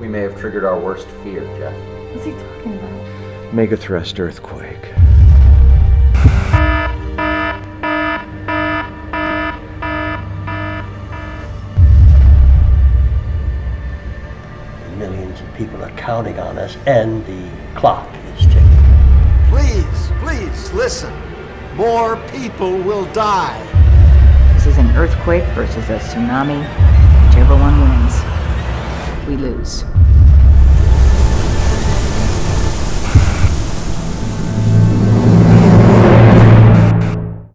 think we may have triggered our worst fear, Jeff. What's he talking about? Megathrust earthquake. Millions of people are counting on us, and the clock is ticking. Please, please, listen. More people will die. This is an earthquake versus a tsunami. Whichever one wins, we lose.